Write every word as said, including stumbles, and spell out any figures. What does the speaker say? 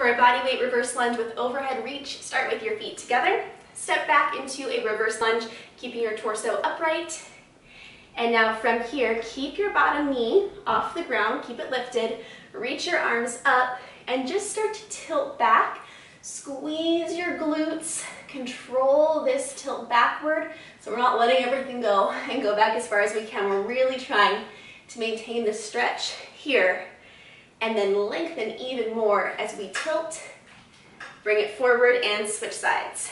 For a bodyweight reverse lunge with overhead reach, start with your feet together. Step back into a reverse lunge, keeping your torso upright. And now from here, keep your bottom knee off the ground, keep it lifted, reach your arms up, and just start to tilt back. Squeeze your glutes, control this tilt backward, so we're not letting everything go and go back as far as we can. We're really trying to maintain the stretch here, and then lengthen even more as we tilt, bring it forward, and switch sides.